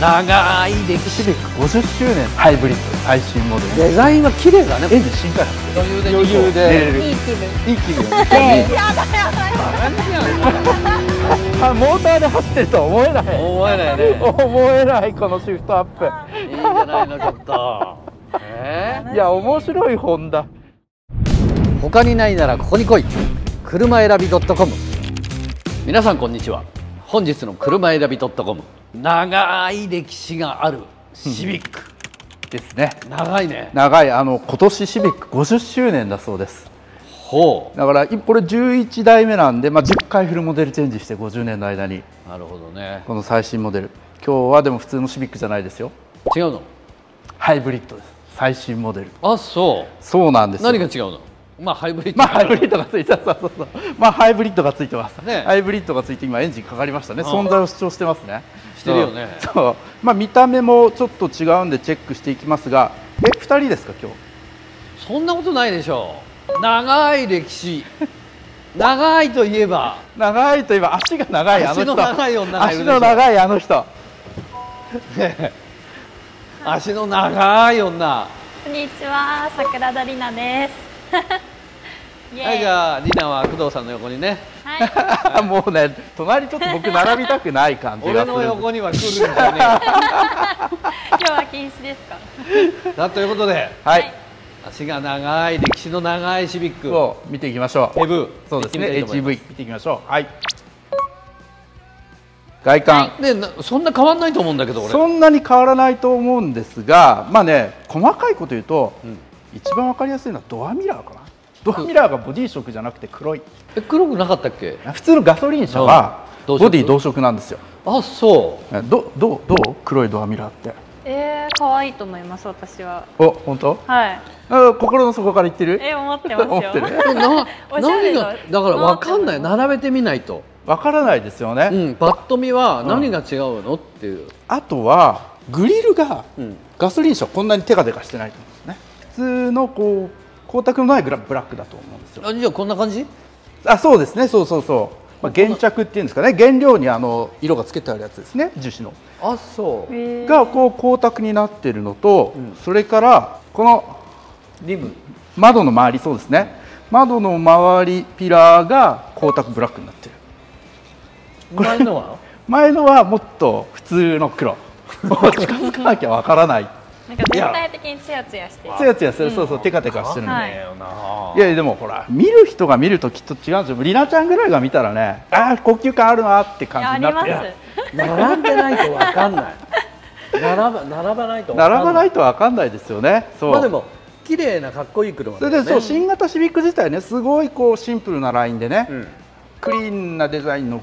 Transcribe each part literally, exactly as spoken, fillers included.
長い歴史、シビックごじゅっしゅうねんハイブリッド最新モデル、デザインは綺麗だね。エンジン新開発で余裕でいい気分、いい気分、やばいやばい、モーターで走ってるとは思えない、思えないね、思えない。このシフトアップいいんじゃないの、ちょっと。えー、いや面白いホンダ。他にないならここに来い、車選び .com。 皆さんこんにちは。本日の車選び .com、 長い歴史があるシビック、うん、ですね。長いね、長い。あの今年シビックごじゅっしゅうねんだそうです。ほう。だからこれじゅういちだいめなんで、まあ、じゅっかいフルモデルチェンジしてごじゅうねんの間に。なるほどね。この最新モデル、今日はでも普通のシビックじゃないですよ。違うの？ハイブリッドです、最新モデル。あ、そう。そうなんですよ。何が違うの？まあハイブリッド。まあハイブリッドがついてます。そうそうそう。まあハイブリッドがついてます。ね。ハイブリッドがついて今エンジンかかりましたね。存在を主張してますね。してるよね。そう。まあ見た目もちょっと違うんでチェックしていきますが、え、二人ですか今日？そんなことないでしょう。長い歴史。長いといえば。長いといえば足が長いあの人。足の長い女がいるでしょ。足の長いあの人。ね。足の長い女。こんにちは、桜田里奈です。はい、じゃあ、里奈は工藤さんの横にね。はい、もうね、隣ちょっと僕並びたくない感じがする。俺の横には来るんじゃねえ。今日は禁止ですか。だということで、はい、足が長い歴史の長いシビックを見ていきましょう。エブ、そうですね、エイチイーブイ 見ていきましょう。はい。外観、はい、ね、そんな変わらないと思うんだけど俺。そんなに変わらないと思うんですが、まあね、細かいこと言うと、うん、一番わかりやすいのはドアミラーかな。ドアミラーがボディ色じゃなくて黒い。え、黒くなかったっけ？普通のガソリン車はボディ同色なんですよ。あ、そう。どどどう黒いドアミラーって。ええー、可愛いと思います私は。お、本当？はい。心の底から言ってる？え、思ってますよ。思ってる。な、何がだからわかんない。並べてみないと。わからないですよね。うん、パッと見は何が違うの、うん、っていう。あとはグリルが、うん、ガソリン車こんなにテカテカしてないと思うんですね。普通のこう光沢のないブラックだと思うんですよ。あ、じゃあこんな感じ？あ、そうですね。そうそうそう。まあ、原着っていうんですかね。原料にあの色がつけてあるやつですね。樹脂の。あ、そう。がこう光沢になっているのと、うん、それからこのリム、窓の周り、そうですね。窓の周りピラーが光沢ブラックになってる。前のは前のはもっと普通の黒近づかなきゃわからない。なんか全体的にツヤツヤしてツヤツヤする、そうそう、テカテカしてるんで。いやでもほら見る人が見るときっと違うんですよ。りなちゃんぐらいが見たらね、ああ高級感あるなって感じになって。並んでないとわかんない。並ばないと並ばないとわかんないですよね。まあでも綺麗なかっこいい車で、そう、新型シビック自体ね、すごいこうシンプルなラインでね、クリーンなデザインの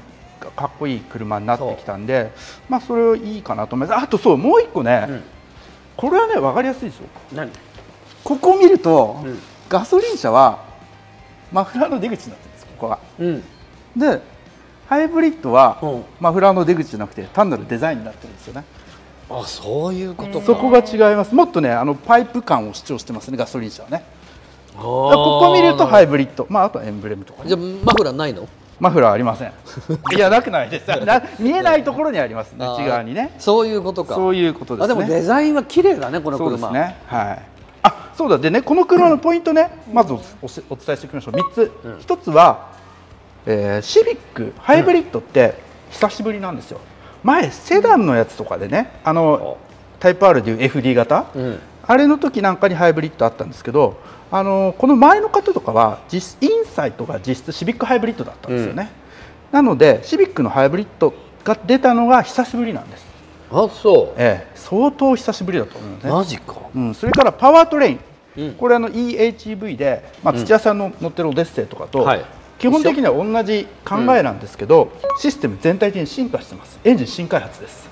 かっこいい車になってきたんで、まあそれいいかなと思います。あと、そう、もう一個ね、うん、これはね分かりやすいですよ。何？ここを見ると、うん、ガソリン車はマフラーの出口になってるんです、ここが、うん、でハイブリッドは、うん、マフラーの出口じゃなくて単なるデザインになってるんですよね。あ、そういうことか。そこが違います。もっとね、あのパイプ感を主張してますね、ガソリン車はね。ここ見るとハイブリッド、まああとはエンブレムとか、ね、じゃあマフラーないの？マフラーありません。いや、なくないです。見えないところにありますね。内側にね。そういうことか。そういうことですね。あ、でもデザインは綺麗だね、この車。そうですね。はい。あ、そうだ。でね、この車のポイントね、まずお伝えしておきましょう。三つ。一つはシビックハイブリッドって久しぶりなんですよ。前セダンのやつとかでね、あのタイプ R でいう エフディー 型、あれの時なんかにハイブリッドあったんですけど。あのこの前の方とかはインサイトが実質シビックハイブリッドだったんですよね、うん、なのでシビックのハイブリッドが出たのが久しぶりなんです。あ、そう、ええ、相当久しぶりだと思うんですね。マジか、うん、それからパワートレイン、うん、これあの イーエイチイーブイ で、まあ、土屋さんの乗ってるオデッセイとかと基本的には同じ考えなんですけど、うん、システム全体的に進化してます。エンジン新開発です。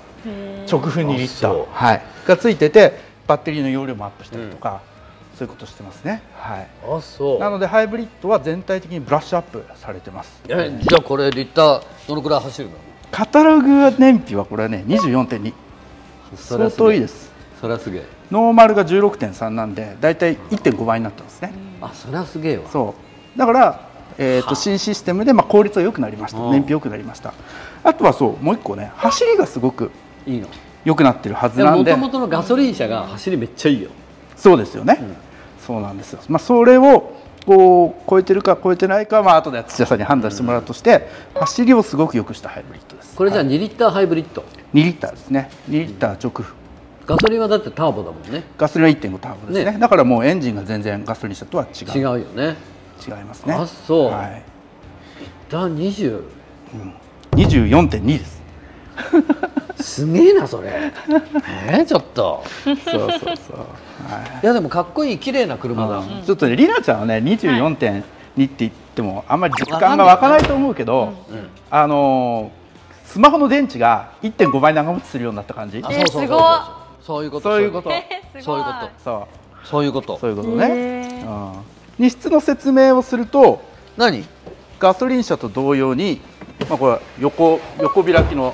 直噴にリッター、はい、がついててバッテリーの容量もアップしたりとか、うん、そういうことしてますね。はい。あ、そう。なのでハイブリッドは全体的にブラッシュアップされてます。え、じゃあこれリッターどのくらい走るの？カタログ燃費はこれはね にじゅうよんてんに。相当いいです。それはすげえ。ノーマルが じゅうろくてんさん なんでだいたい いってんごばいになったんですね。あ、それはすげえわ。そう。だからえっと新システムでまあ効率は良くなりました。燃費良くなりました。あとはそう、もう一個ね、走りがすごくいいの。良くなってるはずなんで、もともとのガソリン車が走りめっちゃいいよ。そうですよね、うん、そうなんですよ。まあ、それをこう超えてるか超えてないかは、まあ後で土屋さんに判断してもらうとして、うん、走りをすごく良くしたハイブリッドです。これじゃあにリッターハイブリッド、はい、にリッターですね。にリッター直、ガソリンはだってターボだもんね。ガソリンは いってんご ターボですね。だからもうエンジンが全然ガソリン車とは違う。違うよね。違いますね。あ、そう。はい。にじゅう、うん、にじゅうよんてんに です。すげえなそれ。えー、ちょっと。そうそうそう。はい。いやでもかっこいい綺麗な車だ。うん、ちょっとね、りなちゃんはね にじゅうよんてんに って言ってもあんまり実感が湧かないと思うけど、あのー、スマホの電池が いってんごばい長持ちするようになった感じ。あ、そうそうそうそう。そういうこと、そういうこと、そういうこと、そう、そういうこと、そういうことね。荷室の説明をすると、何？ガソリン車と同様に、まあこれ横横開きの、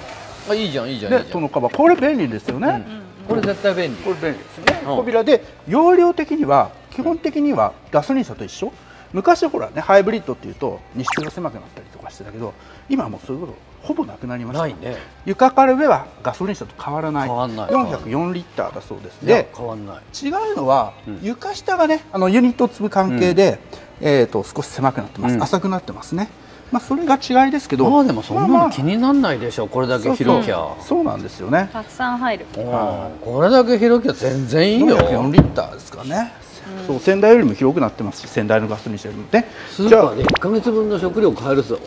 あ、いいじゃんいいじゃん。で、そのカバー、これ便利ですよね。これ絶対便利。これ便利ですね。小扉で容量的には基本的にはガソリン車と一緒。昔ほらね、ハイブリッドっていうと荷室が狭くなったりとかしてたけど、今はもうそういうことほぼなくなりました。ないね。床から上はガソリン車と変わらない。変わんない。よんひゃくよんリッターだそうです。で、変わんない。違うのは床下がね、あのユニットを積む関係で、えっと少し狭くなってます。浅くなってますね。まあそれが違いですけど。まあでもそんなの気にならないでしょ。これだけ広きゃ。そうなんですよね。たくさん入る。これだけ広きゃ全然いいよ。よんひゃくよんリッターですかね。そう、先代よりも広くなってますし、先代のガソリン車よりもね。スーパーでいっかげつぶんの食料買えるぞ。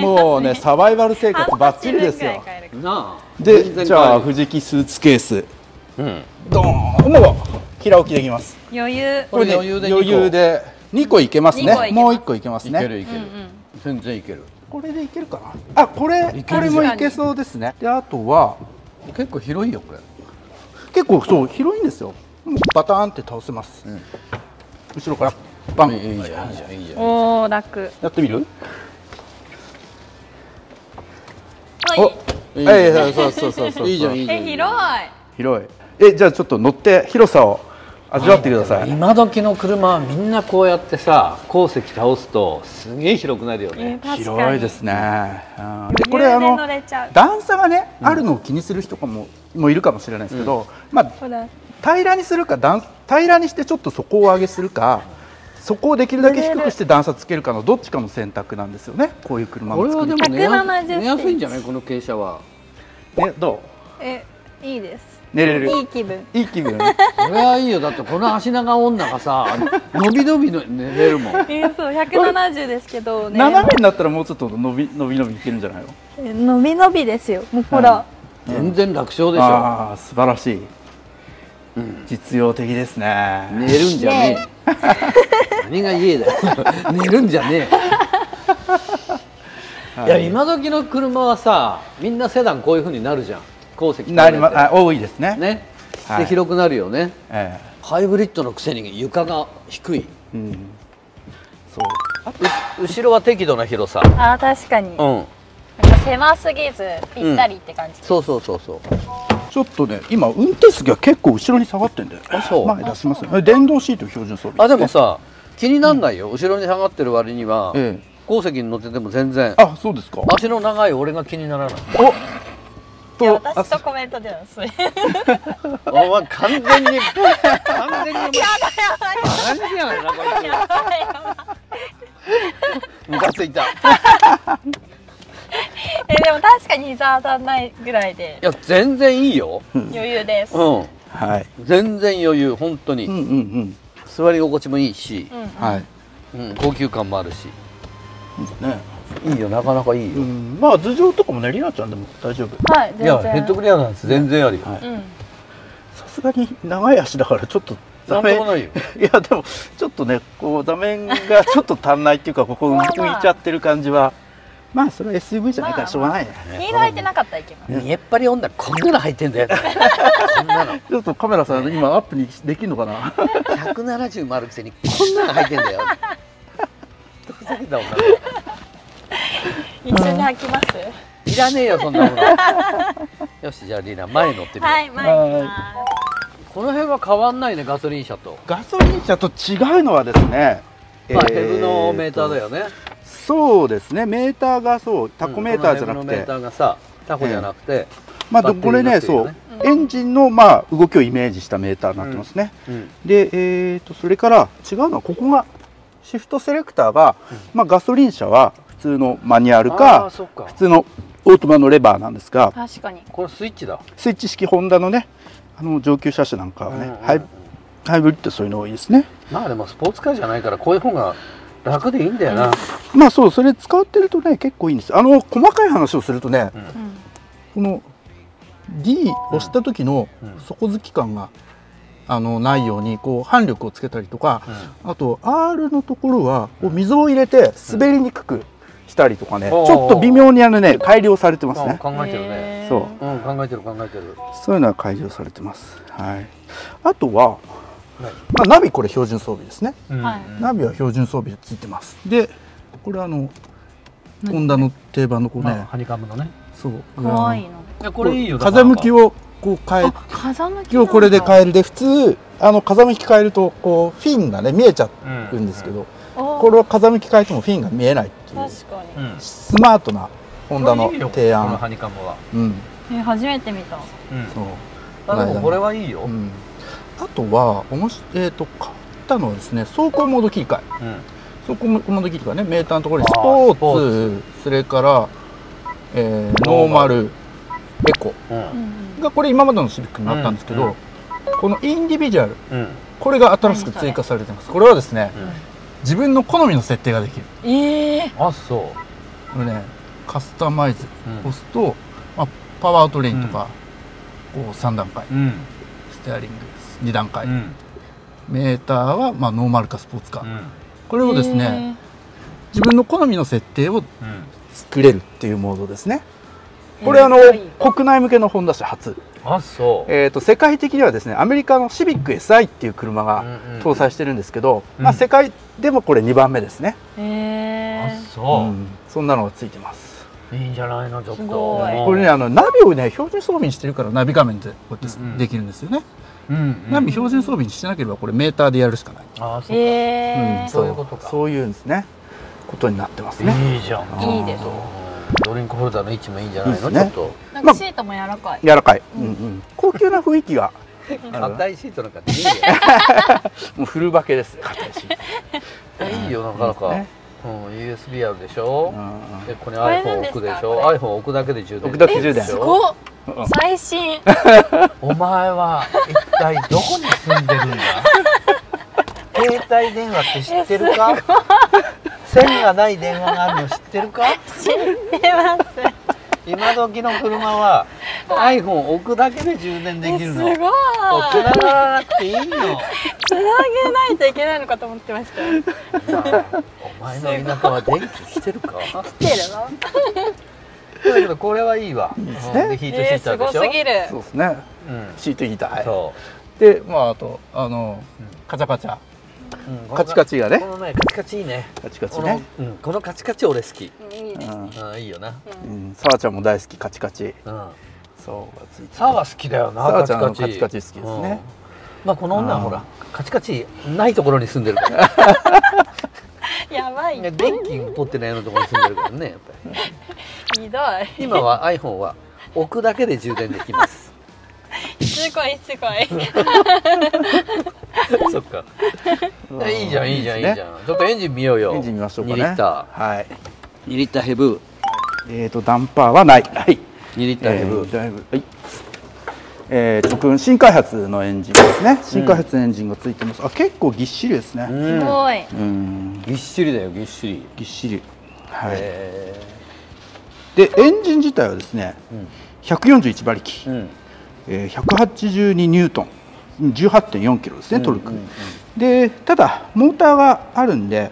もうね、サバイバル生活バッチリですよ。なあ。で、じゃあ藤木スーツケース、うん、ドーン、もう平置きできます。余裕。これ余裕で余裕でにこいけますね。もういっこいけますね。いけるいける。全然いける。これでいけるかな。あ、これこれもいけそうですね。で、あとは結構広いよこれ。結構そう広いんですよ。バターンって倒せます。後ろからバン。いいじゃんいいじゃんいいじゃん。おお、楽。やってみる？お、ええ、そうそうそうそう。いいじゃんいいじゃん。広い。広い。え、じゃあちょっと乗って広さを味わってください。今時の車みんなこうやってさ、後席倒すとすげえ広くなるよね。広いですね。で、これあの段差がねあるのを気にする人かももいるかもしれないですけど、まあ。平らにするか、平らにしてちょっと底を上げするか、そこをできるだけ低くして段差つけるかのどっちかの選択なんですよね。こういう車の作り方。これはでも寝やすいんじゃないこの傾斜は。え、どう？え、いいです。寝れる。いい気分。いい気分。これはいいよ。だってこの足長女がさ、伸び伸びの寝れるもん。え、そう、ひゃくななじゅうですけどね。斜めになったらもうちょっと伸び伸び伸びいけるんじゃないの？え、伸び伸びですよ。もうほら。全然楽勝でしょ。ああ、素晴らしい。実用的ですね。寝るんじゃねえ。何が家だよ。寝るんじゃねえ。いや、今時の車はさ、みんなセダンこういう風になるじゃん。後席なります。多いですね。ね。で、広くなるよね。ハイブリッドのくせに床が低い。そう。後ろは適度な広さ。ああ、確かに。うん。狭すぎずぴったりって感じ。そうそうそうそう。ちょっとね、今運転席が結構後ろに下がってんだよ。あ、そう。前出しますよ。電動シート標準装備。あ、でもさ、気になんないよ。後ろに下がってる割には、後席に乗ってても全然。あ、そうですか。足の長い俺が気にならない。お、と私とコメントではそれ。お前完全に完全に。やばいやばい。何じゃんなこれ。やばいやばい。ムカついた。え、でも確かに膝当たんないぐらいで。いや、全然いいよ。余裕です。うん、はい。全然余裕、本当に。うんうんうん。座り心地もいいし。はい。うん、高級感もあるし。ね。いいよ、なかなかいいよ。まあ、頭上とかもね、りなちゃんでも大丈夫。はい。いや、ヘッドクリアなんです。全然あり。さすがに長い足だから、ちょっと。座面。いや、でも、ちょっとね、こう座面がちょっと足んないっていうか、ここ浮いちゃってる感じは。まあそれは エスユーブイ じゃないからしょうがないね。ヒール履いてなかったらいけます。やっぱり女こんなの履いてんだよ。ちょっとカメラさん今アップにできるのかな。ひゃくななじゅうもあるくせにこんなの履いてんだよ。ふざけたもんな。一緒に履きます？いらねえよそんなもの。よし、じゃあリナ前乗ってみよう。はい、前行きます。この辺は変わんないね、ガソリン車と。ガソリン車と違うのはですね。まあヘブのメーターだよね。そうですね、メーターがそう、タコメーターじゃなくて、タコじゃなくて、まあこれね、そう、エンジンのまあ動きをイメージしたメーターになってますね。うんうん、で、えー、とそれから違うのはここがシフトセレクターが、うん、まあ、ガソリン車は普通のマニュアル か, か普通のオートマのレバーなんですが、確かにこれスイッチだ。スイッチ式ホンダのね、あの上級車種なんかはね、ハイブリッドそういうの多いですね。まあでもスポーツカーじゃないからこういう方が楽でいいんだよな。うん、まあそう、それ使ってるとね結構いいんです。あの細かい話をするとね、うん、この ディー 押した時の底付き感があのないようにこう反力をつけたりとか、うん、あと アール のところはこう溝を入れて滑りにくくしたりとかね、うん、ちょっと微妙にあのね改良されてますね。考えてるね。そう、うん、考えてる考えてる。そういうのは改良されてます。はい。あとは。まあ、ナビこれ標準装備ですね、はい、ナビは標準装備でついてます。でこれあのホンダの定番のこうね、まあ、ハニカムのね、そうかわいいの、これいいよ。風向きをこう変え、風向きをこれで変える。で普通あの風向き変えるとこうフィンがね見えちゃうんですけど、これは風向き変えてもフィンが見えないっていう、スマートなホンダの提案。このハニカムは初めて見た。そうでもこれはいいよ。あとは、えー、と買ったのはですね、走行モード切り替え、うん、走行モード切り替えね、メーターのところにスポーツ、ーーツそれから、えー、ノーマル、エコ、うん、がこれ今までのシビックになったんですけど、うん、このインディビジュアル、うん、これが新しく追加されてます。これはですね、うん、自分の好みの設定ができる。えー、あ、そうこれね、カスタマイズ押すと、うん、まあ、パワートレインとか、うん、こうさんだんかい、うん、ステアリングにだんかい、うん、メーターはまあノーマルかスポーツか、うん、これをですね自分の好みの設定を作れるっていうモードですね。これあの国内向けのホンダ車初。あ、そう、えーと世界的にはですねアメリカのシビック エスアイ っていう車が搭載してるんですけど、まあ世界でもこれにばんめですね。へー、あ、そう、うん、そんなのがついてます。いいんじゃないの。ちょっとこれねあのナビをね標準装備にしてるからナビ画面でこうやってできるんですよね。ナビ標準装備にしてなければこれメーターでやるしかない。ああ、そうか、そういうことか。そういうんですね、ことになってますね。いいじゃん、いいです。ドリンクホルダーの位置もいいんじゃないの。ちょっとなんかシートも柔らかい柔らかい、高級な雰囲気が。硬いシートなんかでいいよ、もうフルバケです。硬いシートいいよ、なかなか。うん、ユーエスビー あるでしょ、でここに iPhone 置くでしょ、 iPhone 置くだけで充電できるでしょ。最新。お前は一体どこに住んでるんだ。携帯電話って知ってるか。線がない電話があるの知ってるか。知ってます。今時の車は iPhone 置くだけで充電できるの。すごい。繋がらなくていいの。繋げないといけないのかと思ってました。お前の田舎は電気来てるか。来てるの。だけどこれはいいわ。でヒートヒーターでしょ。すごすぎる。そうですね。ヒートヒーター。そう。でまああとあのカチャカチャ。カチカチがね。このねカチカチいいね。カチカチね。このカチカチ俺好き。いいね。あ、いいよな。サワちゃんも大好きカチカチ。そう。サワ好きだよな。サワちゃんのカチカチ好きですね。まあこの女はほらカチカチないところに住んでるから。やばい。電気取ってないようなところに住んでるからねやっぱり。ひどい。今は iPhone は置くだけで充電できます。すごいすごい。そっか。いいじゃんいいじゃんいいじゃん。ちょっとエンジン見ようよ。エンジン見ましょうかね。にリッター。はい。にリッターヘブ。えっとダンパーはない。はい。にリッターヘブ。だいぶはい。えー、特新開発のエンジンですね。新開発のエンジンがついてます。あ、結構ぎっしりですね。すごい。うん。ぎっしりだよぎっしり。ぎっしり。はい。でエンジン自体はですね、ひゃくよんじゅういちばりき、えー、ひゃくはちじゅうにニュートン、じゅうはちてんよんキロですねトルク。でただモーターがあるんで、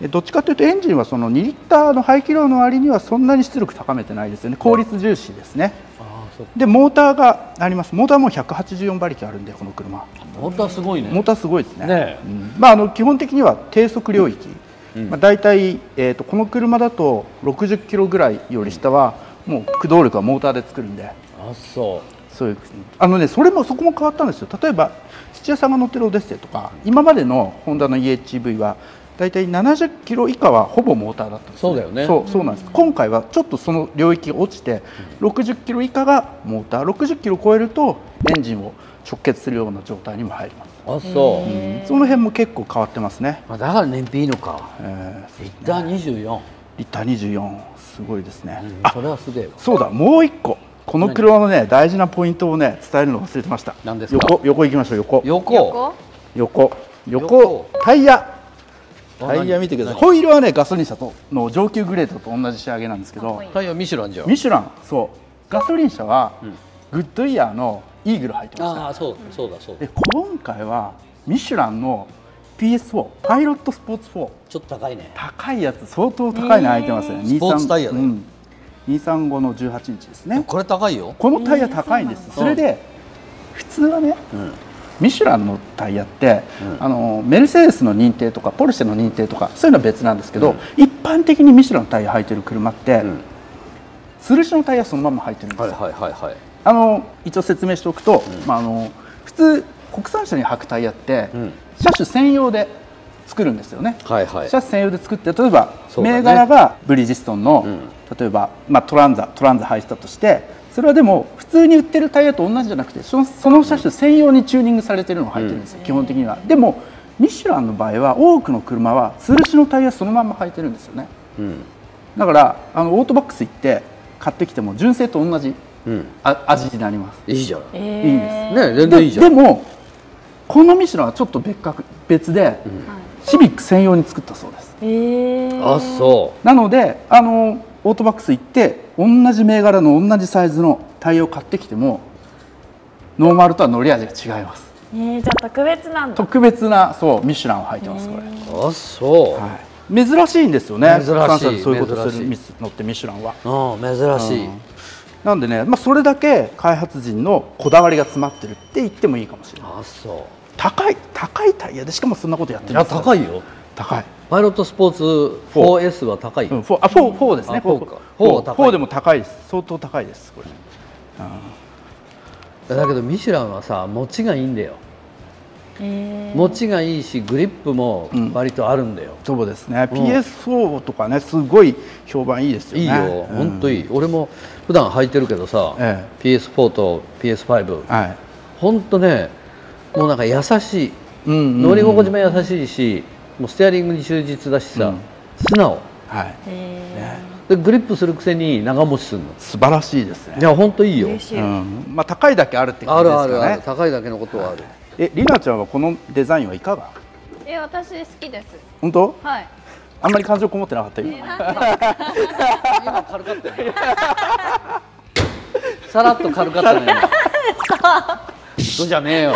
うん、どっちかというとエンジンはそのにリッターの排気量の割にはそんなに出力高めてないですよね。効率重視ですね。でモーターがあります。モーターもひゃくはちじゅうよんばりきあるんでこの車。モーターすごいね。モーターすごいですね。ね、うん、まああの基本的には低速領域。うん、まあだいたいえっとこの車だとろくじゅっキロぐらいより下はもう駆動力はモーターで作るんで。あ、そう。そういうあのねそれもそこも変わったんですよ。例えば土屋さんが乗ってるオデッセイとか今までのホンダの イーエイチブイ は大体ななじゅっキロ以下はほぼモーターだったんです、ね、そうだよね。そう、そうなんです。今回はちょっとその領域が落ちて、ろくじゅっキロ以下がモーター、ろくじゅっキロ超えるとエンジンを直結するような状態にも入ります。あ、そう、うん、その辺も結構変わってますね。だから燃費いいのか、えー、リッターにじゅうよん、リッターにじゅうよん、すごいですね、うん、それはすげえ。そうだ、もういっここの車のね大事なポイントをね伝えるの忘れてました。何ですか？横、横行きましょう。横横横横タイヤ、タイヤ見てください。ホイールはねガソリン車との上級グレードと同じ仕上げなんですけど、タイヤミシュランじゃん。ミシュラン、そうガソリン車はグッドイヤーのイーグル入ってました。ああ、そうそうだそうだ。で今回はミシュランの ピーエスフォー パイロットスポーツフォー、ちょっと高いね。高いやつ、相当高いの入ってますね。スポーツタイヤでにひゃくさんじゅうごのじゅうはちインチですね。これ高いよ、このタイヤ高いんです。それで普通はね、ミシュランのタイヤってあのメルセデスの認定とかポルシェの認定とかそういうのは別なんですけど、一般的にミシュランのタイヤ履いてる車ってつるしのタイヤそのまま履いてるんですよ。あの一応説明しておくと、まああの普通国産車に履くタイヤって車種専用で作るんですよね。車種専用で作って、例えば銘柄がブリヂストンの例えば、まあ、トランザトランザ入ったとして、それはでも普通に売ってるタイヤと同じじゃなくて、その、その車種専用にチューニングされてるのが入ってるんですよ、うん、基本的には。でもミシュランの場合は多くの車はつるしのタイヤそのまま履いてるんですよね、うん、だからあのオートバックス行って買ってきても純正と同じ、うん、あ味になります。いいじゃん、いいんですね。全然いいじゃん。 で, でもこのミシュランはちょっと別格別で、うん、シビック専用に作ったそうです。へー、あ、そうなのであのオートバックス行って同じ銘柄の同じサイズのタイヤを買ってきてもノーマルとは乗り味が違います。えー、じゃあ特別なんだ。特別な、そうミシュランを履いてます。これ、あ、そう、はい、珍しいんですよね。珍しい、そういうことするのってミシュランは、うん、珍しい、うん、なんでね、まあ、それだけ開発陣のこだわりが詰まってるって言ってもいいかもしれない。あ、そう高い、高いタイヤでしかもそんなことやってるんですよ。いや高いよ、高い。パイロットスポーツ フォーエス は高い。うん、フォー、あ、フォー、フォーですね。フォーか。フォーでも高いです。相当高いです。これ。だけどミシュランはさ、持ちがいいんだよ。持ちがいいし、グリップも割とあるんだよ。そうですね。ピーエスフォー とかね、すごい評判いいですよね。いいよ、本当いい。俺も普段履いてるけどさ、ピーエスフォー と ピーエスファイブ、本当ね、もうなんか優しい。乗り心地も優しいし。もうステアリングに忠実だしさ、うん、素直、はい、でグリップするくせに長持ちするの素晴らしいですね。いや本当いいよ、うん、まあ高いだけあるって感じですかね。あるあるある、高いだけのことはある。え、りなちゃんはこのデザインはいかが？え、私好きです。本当？はい、あんまり感情こもってなかった今。今軽かったよ。さらっと軽かったね。そうじゃねえよ。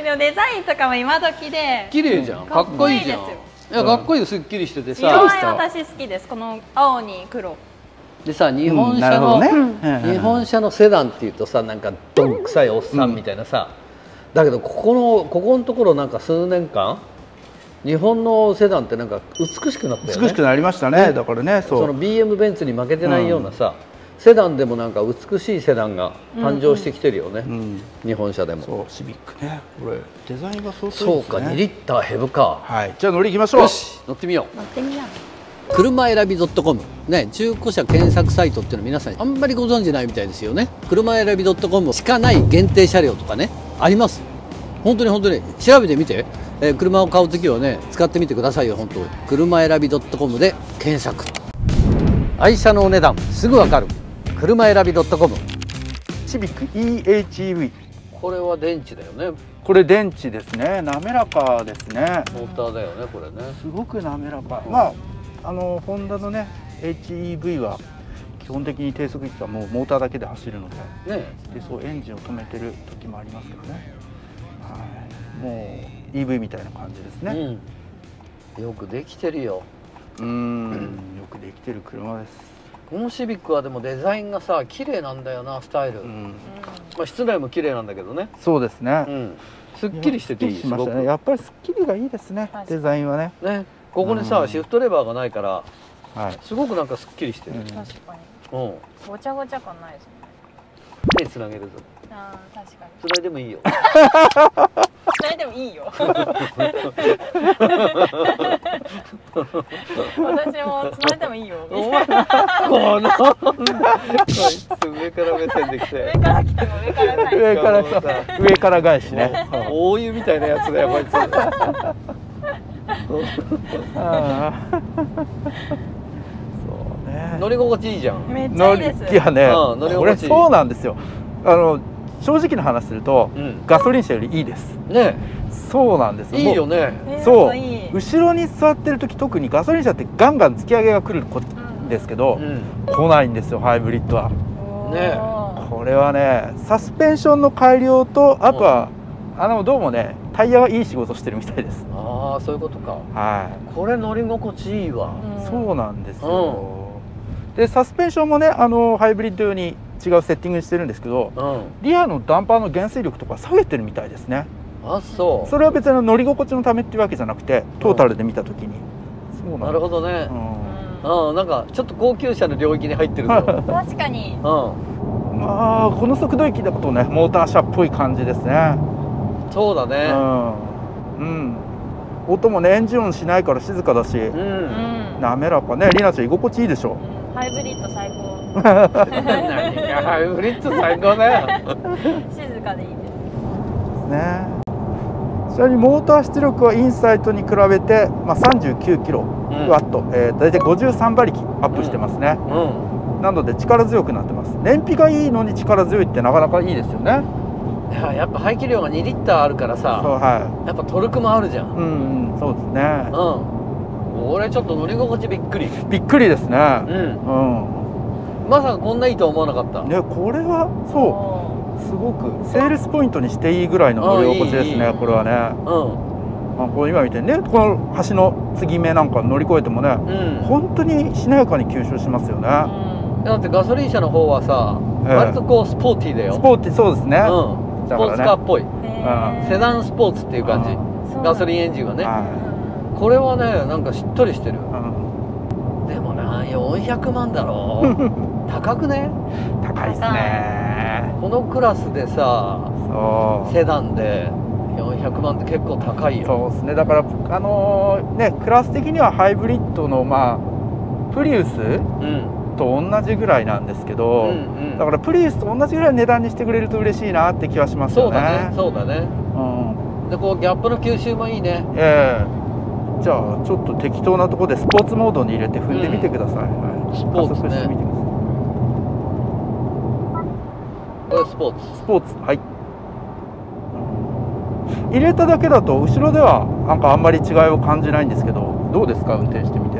でもデザインとかも今時で綺麗じゃん、かっこいいじゃん。いやかっこいいよ、すっきりしててさ。私好きです、この青に黒でさ。日本車の日本車のセダンっていうとさ、なんかどんくさいおっさんみたいなさ、だけどここのここのところなんか数年間日本のセダンってなんか美しくなったよね。美しくなりましたね。だからね、その ビーエム ベンツに負けてないようなさ、セダンでもなんか美しいセダンが誕生してきてるよね、うんうん、日本車でも。そうシビックね、これデザインが相当いいですね。そうか、にリッターヘブか。はい、じゃあ乗り行きましょう。よし、乗ってみよう。乗ってみよう。車選び .com ね、中古車検索サイトっていうの皆さんあんまりご存じないみたいですよね。車選び .com しかない限定車両とかね、あります。本当に本当に調べてみて、えー、車を買う時はね使ってみてくださいよ。本当、車選び .com で検索。愛車のお値段すぐわかる、車選び .com。 シビック イーエイチイーブイ、 これは電池だよね。これ電池ですね。滑らかですね。モーターだよねこれね。すごく滑らか、うん、まああのホンダのね エイチイーブイ は基本的に低速域はもうモーターだけで走るので、ね、でそうエンジンを止めてる時もありますけどね、はい、もう イーブイ みたいな感じですね、うん、よくできてるよ。うーん、よくできてる車です。このシビックはでもデザインがさ綺麗なんだよな、スタイル、うん、まあ室内も綺麗なんだけどね。そうですね、うん、すっきりしてていいですね。やっぱりすっきりがいいですね、デザインはね。ね、ここにさ、うん、シフトレバーがないから、はい、すごくなんかすっきりしてる。確かに、うん、ごちゃごちゃ感ないですね。手つなげるぞ。ああ確かに。つないでもいいよ。でもいいよ。私もつまれてもいいよ。お前このこいつ上から目線で来て。上から来たの、上から返し。上から来た。上から返しね。大湯みたいなやつだよこいつ。そうね。乗り心地いいじゃん。めっちゃいいです。いやね。これそうなんですよ。あの。正直な話すると、うん、ガソリン車よりいいです。ね、そうなんです。いいよね。そう、えー、後ろに座ってる時、特にガソリン車ってガンガン突き上げが来るんですけど、うん、来ないんですよハイブリッドは。ね、これはね、サスペンションの改良とあとは、うん、あのどうもねタイヤはいい仕事してるみたいです。ああ、そういうことか。はい。これ乗り心地いいわ。うん、そうなんですよ。うん、でサスペンションもね、あのハイブリッド用に。違うセッティングしてるんですけど、うん、リアのダンパーの減衰力とか下げてるみたいですね。あ、そう。それは別に乗り心地のためっていうわけじゃなくて、トータルで見たときに。うん、そうなるほどね。うん、うん、なんかちょっと高級車の領域に入ってる。確かに。うん。まあこの速度域だとね、モーター車っぽい感じですね。そうだね。うん。うん。音もねエンジン音しないから静かだし、うん、滑らかね。りなちゃん居心地いいでしょ。ハイブリッド最高。何がハイブリッド最高だよ。静かでいいですね。ちなみにモーター出力はインサイトに比べて、まあ、さんじゅうきゅうキロワット、うん、えー、大体ごじゅうさんばりきアップしてますね、うんうん、なので力強くなってます。燃費がいいのに力強いってなかなかいいですよね。いや、やっぱ排気量がにリッターあるからさ、そう、はい、やっぱトルクもあるじゃん。うん、うん、そうですね、うん、俺ちょっと乗り心地びっくりびっくりですね。うん、うん、まさかこんないいとは思わなかった。ね、これはそうすごくセールスポイントにしていいぐらいの乗り心地ですね。これはね。うん。まあこれ今見てね、この橋の継ぎ目なんか乗り越えてもね、うん、本当にしなやかに吸収しますよね。うん、だってガソリン車の方はさ、えー、割とこうスポーティーだよ。スポーティー、そうですね。うん。スポーツカーっぽい。セダンスポーツっていう感じ。ガソリンエンジンはね。これはね、なんかしっとりしてる。うん、でもな、よんひゃくまんだろ。高くね。高いですね。このクラスでさ、セダンでよんひゃくまんって結構高いよ。そうですね。だからあのね、クラス的にはハイブリッドのまあプリウスと同じぐらいなんですけど、うんうん、だからプリウスと同じぐらいの値段にしてくれると嬉しいなって気はしますよね。そうだね、そうだね。うん。でこうギャップの吸収もいいね。ええー。じゃあちょっと適当なところでスポーツモードに入れて踏んでみてください。うん、スポーツね。加速してみてください。これスポーツ。スポーツ、はい。入れただけだと後ろではなんかあんまり違いを感じないんですけど、どうですか運転してみて。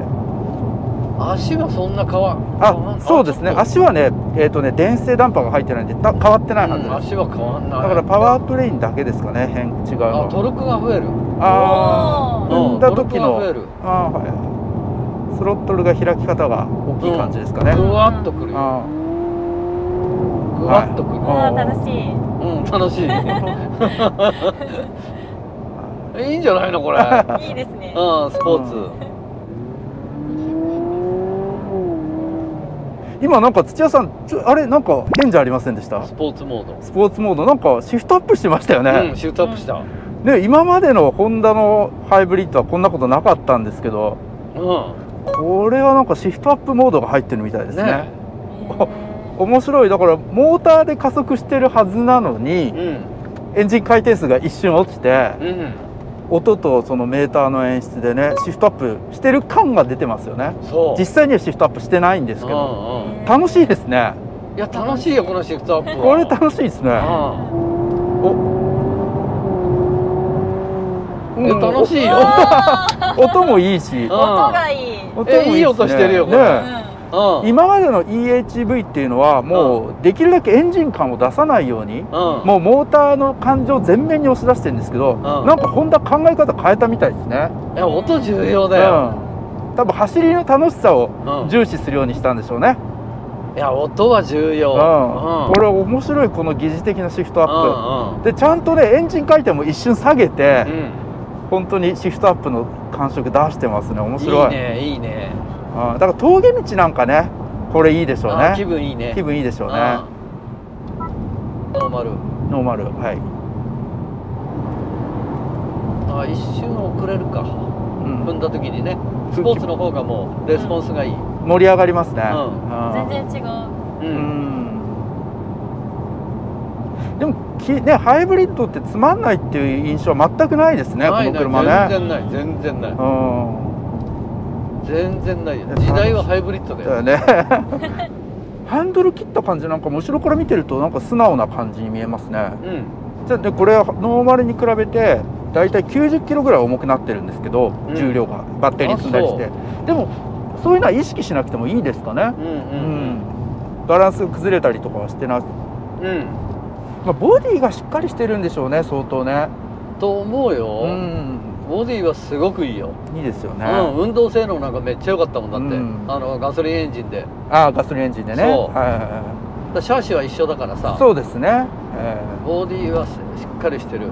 足はそんな変わ。あ、そうですね。足はね、えっとね電性ダンパーが入ってないんで変わってないはずです。足は変わんない。だからパワートレインだけですかね、変違うの。あ、トルクが増える。ああ、踏んだ時の。あ、はい。スロットルが開き方が大きい感じですかね。ぐわっとくる。わっとくる。楽しい。うん、楽しい。いいんじゃないのこれ。いいですね。うん、スポーツ。今なんか土屋さん、ちょあれなんか変じゃありませんでした？スポーツモード。スポーツモードなんかシフトアップしてましたよね。うん、シフトアップした。ね、今までのホンダのハイブリッドはこんなことなかったんですけど、うん、これはなんかシフトアップモードが入ってるみたいですね。ね面白い。だからモーターで加速してるはずなのに、うん、エンジン回転数が一瞬落ちて、うん、音とそのメーターの演出でねシフトアップしてる感が出てますよね。実際にはシフトアップしてないんですけど、うん、うん、楽しいですね。いや楽しいよこのシフトアップ。これ楽しいですね。お、楽しいよ。音もいいし、音がいい。音もいいですね。いい音してるよこれ。ね、うん、今までの イーエイチブイ っていうのはもうできるだけエンジン感を出さないように、うん、もうモーターの感情を全面に押し出してるんですけど、うん、なんかホンダ考え方変えたみたいですね。いや音重要だよ、うん、多分走りの楽しさを重視するようにしたんでしょうね、うん、いや音は重要、うんうん、これは面白いこの疑似的なシフトアップ、うん、うん、でちゃんとねエンジン回転も一瞬下げて、うん、本当にシフトアップの感触出してますね。面白い。いいねいいね。だから峠道なんかね、これいいでしょうね。気分いいね。気分いいでしょうね。ノーマル。ノーマル、はい。ああ、一瞬遅れるか、うん、踏んだ時にね、スポーツの方がもうレスポンスがいい、うん、盛り上がりますね、うん、全然違う、うん、うん、でもき、ね、ハイブリッドってつまんないっていう印象は全くないですね、この車ね。全然ない、全然ない、うん、全然ないよ。時代はハイブリッドだよね。ハンドル切った感じなんかも後ろから見てるとなんか素直な感じに見えますね。うん、じゃあでこれはノーマルに比べてだいたいきゅうじゅっキロぐらい重くなってるんですけど、うん、重量がバッテリー積んだりして、でもそういうのは意識しなくてもいいですかね。バランスが崩れたりとかはしてない。うん、まあボディがしっかりしてるんでしょうね、相当ね。と思うよ。うん。ボディはすごくいいよ。いいですよね。うん、運動性能なんかめっちゃ良かったもんだって、うん、あのガソリンエンジンで。ああ、ガソリンエンジンでね。そう。はい。シャーシは一緒だからさ。そうですね。えー、ボディはしっかりしてる。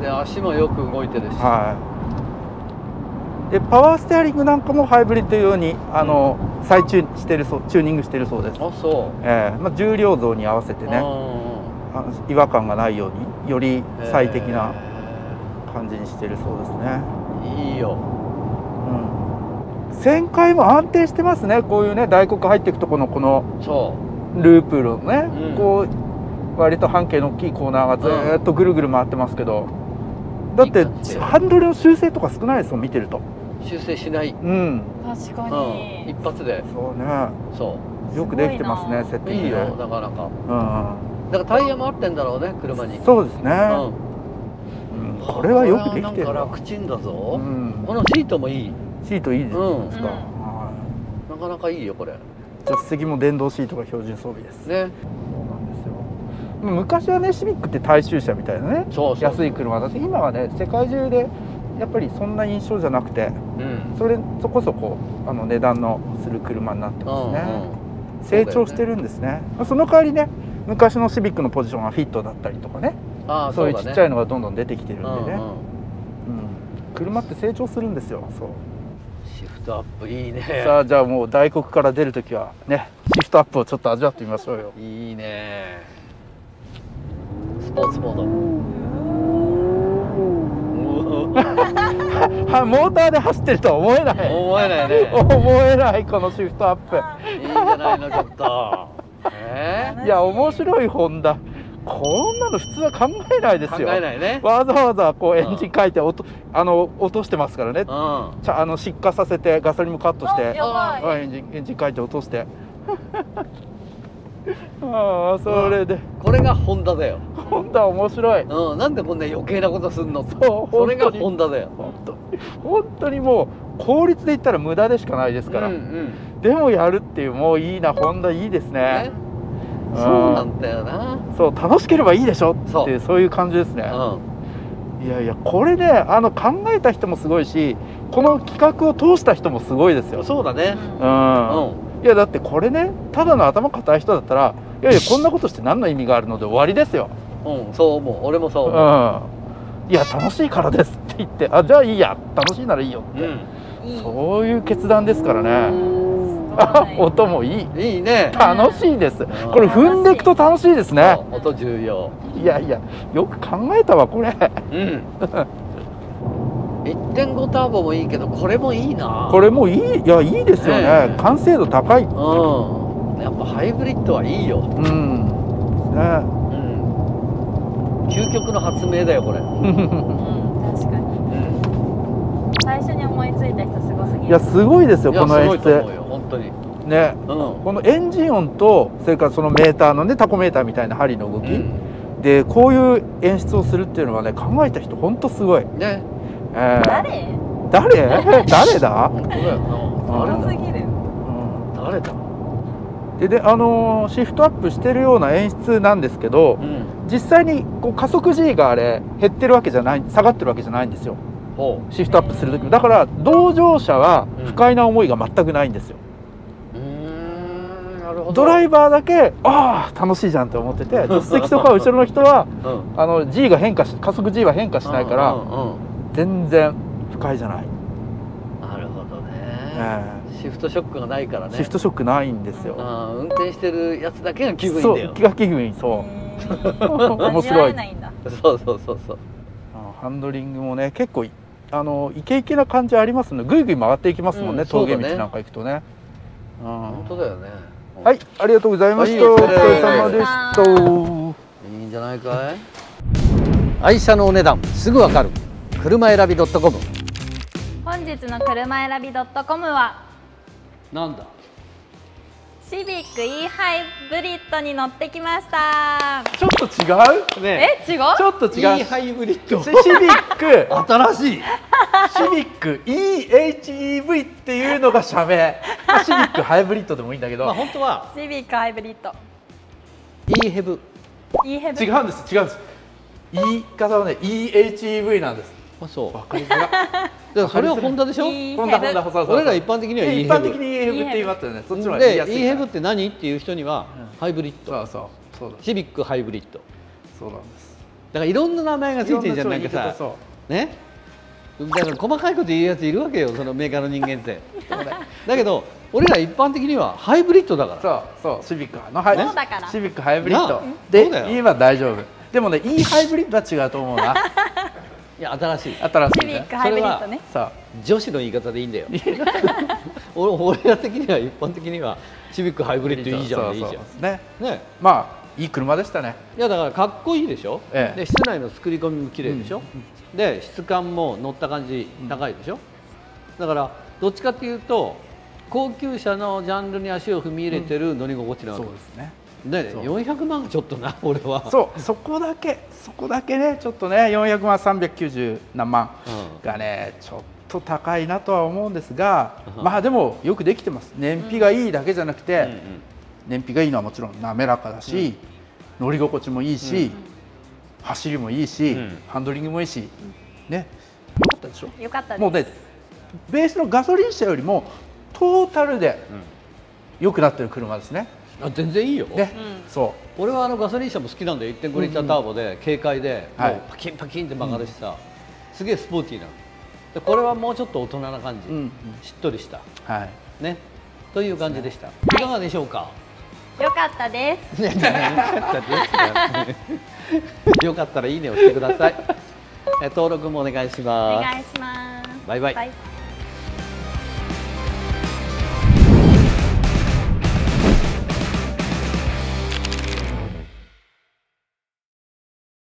で、足もよく動いてるし。はい。で、パワーステアリングなんかもハイブリッド用にあの、うん、再チュしてるそう、チューニングしてるそうです。あ、そう。ええー、まあ重量増に合わせてね、違和感がないようにより最適な。えー感じにしてるそうですね。いいよ。うん。旋回も安定してますね。こういうね、大黒入っていくとこのこのループのね、うん、こう割と半径の大きいコーナーがずっとぐるぐる回ってますけど、うん、だってハンドルの修正とか少ないですよ、見てると。修正しない。うん。確かに、うん。一発で。そうね。そう。よくできてますね、セッティング。いいよ、なかなか。うん。だからタイヤも合ってんだろうね、車に。そうですね。うん。これはよくできてる。楽ちんだぞ。このシートもいい。シートいいですか。なかなかいいよこれ。助手席も電動シートが標準装備です。ね。そうなんですよ。昔はねシビックって大衆車みたいなね、安い車だって、今はね世界中でやっぱりそんな印象じゃなくて、それそこそこあの値段のする車になってますね。成長してるんですね。その代わりね昔のシビックのポジションはフィットだったりとかね。そういうちっちゃいのがどんどん出てきてるんでね。車って成長するんですよ。そう。シフトアップいいね。さあじゃあもう大黒から出るときはねシフトアップをちょっと味わってみましょうよ。いいね。スポーツモード。はモーターで走ってるとは思えない。思えないね。思えないこのシフトアップ。いいじゃないのちょっと。ええ。いや面白いホンダ。こんなの普通は考えないですよ。考えないね。わざわざこうエンジンかいて落と、うん、あの落としてますからね。うん、あの失火させてガソリンもカットして、うん、エンジンエンジンかいて落として。ああそれで、うん。これがホンダだよ。ホンダ面白い。うん、なんでこんな余計なことすんの。そう。それがホンダだよ。本当。本当にもう効率で言ったら無駄でしかないですから。うんうん、でもやるっていうもういいな、ホンダいいですね。ね、そうなんだよな。そう楽しければいいでしょっていう、そういう感じですね。うん、いやいやこれねあの考えた人もすごいし、この企画を通した人もすごいですよ。そうだね。うん。うん、いやだってこれねただの頭固い人だったらいやいやこんなことして何の意味があるので終わりですよ。うん、そう思う。俺もそう思う。うん。いや楽しいからですって言ってあじゃあいいや楽しいならいいよって、うん、そういう決断ですからね。音もいい。いいね。楽しいです。これ踏んでいくと楽しいですね。音重要。いやいや、よく考えたわ、これ。うん。いってんご ターボもいいけど、これもいいな。これもいい、いや、いいですよね。完成度高い。うん。やっぱハイブリッドはいいよ。うん。ね。うん。究極の発明だよ、これ。うん、確かに。最初に思いついた人すごすぎる。いや、すごいですよ、この演出。ね、うん、このエンジン音とそれからそのメーターのねタコメーターみたいな針の動き、うん、でこういう演出をするっていうのはね考えた人ほんとすごいね。えー、誰誰誰だ悪すぎる、うん、誰だでであのー、シフトアップしてるような演出なんですけど、うん、実際にこう加速 G があれ減ってるわけじゃない、下がってるわけじゃないんですよ、シフトアップする時も。だから同乗者は不快な思いが全くないんですよ。ドライバーだけああ楽しいじゃんって思ってて、助手席とか後ろの人は、うん、あの G が変化し加速 G は変化しないから全然不快じゃない。なるほどね、えー、シフトショックがないからね。シフトショックないんですよ。あ運転してるやつだけが気分いいんだよ。そうが気分いい。そう面白い。そうそうそうそう。ハンドリングもね結構あのイケイケな感じありますね。ぐいぐい曲がっていきますもんね、うん、峠道なんか行くとね。本当だよね。はい、ありがとうございました。お疲れ様でした。いいんじゃないかい。愛車のお値段すぐわかる車選び .com。 本日の車選び .com はなんだ、シビック e ハイブリッドに乗ってきました。ちょっと違うねえ。違う、ちょっと違う。 e ハイブリッド、シビック新しいシビック イーエイチイーブイ っていうのが社名、まあ、シビックハイブリッドでもいいんだけど、まあ本当はシビックハイブリッド イーヘブ。 イーヘブ違うんです、違うんです。言い方はね イーエイチイーブイ なんです。あ、そう、わかりづらい。それはホンダでしょ。ホンダ、ホンダ、ホンダ。俺ら一般的には イーヘブ、 一般的に イーヘブ って言いますよね。そっちの方が言いやすい。で イーヘブ って何っていう人にはハイブリッド、そうそうそう、シビックハイブリッド、そうなんです。だからいろんな名前がついてるじゃん、なんかさね。だから細かいこと言うやついるわけよ、そのメーカーの人間って。だけど俺ら一般的にはハイブリッドだから、そうそう、シビックのハイブリッドで言えば大丈夫。でもね、 e ハイブリッドは違うと思うな。いや、新しい、新しいね。それはさ、女子の言い方でいいんだよ。俺ら的には、一般的にはシビックハイブリッドいいじゃん、いいじゃんね。まあいい車でしたね。いやだからかっこいいでしょ。で、室内の作り込みも綺麗でしょ。で、質感も乗った感じ高いでしょ。だからどっちかっていうと高級車のジャンルに足を踏み入れてる乗り心地なわけですね。よんひゃくまんちょっとな、俺は。そう、そこだけ、そこだけね、ちょっとね、よんひゃくまん、さんびゃくきゅうじゅうなんまんがね、ちょっと高いなとは思うんですが、まあでも、よくできてます、燃費がいいだけじゃなくて、燃費がいいのはもちろん滑らかだし、乗り心地もいいし、走りもいいし、ハンドリングもいいし、ね、よかったでしょ、よかったです。もうね、ベースのガソリン車よりも、トータルで良くなってる車ですね。あ、全然いいよ。そう。俺はあのガソリン車も好きなんだよ。いってんごリッターターボで軽快で、パキンパキンって曲がるしさ、すげえスポーティーな。で、これはもうちょっと大人な感じ、しっとりした。はい。ね、という感じでした。いかがでしょうか。良かったです。良かったです。良かったらいいねをしてください。登録もお願いします。お願いします。バイバイ。